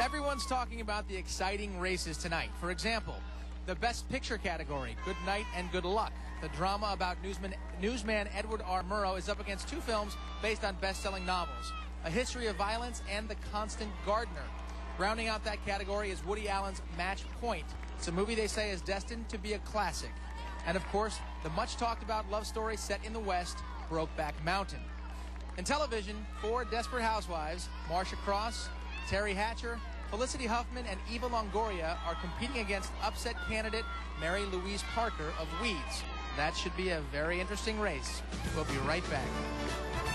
Everyone's talking about the exciting races tonight. For example, the Best Picture category, Good Night and Good Luck. The drama about newsman Edward R. Murrow is up against two films based on best-selling novels, A History of Violence and The Constant Gardener. Rounding out that category is Woody Allen's Match Point. It's a movie they say is destined to be a classic. And, of course, the much-talked-about love story set in the West, Brokeback Mountain. In television, four desperate housewives, Marcia Cross, Teri Hatcher, Felicity Huffman, and Eva Longoria are competing against upset candidate Mary Louise Parker of Weeds. That should be a very interesting race. We'll be right back.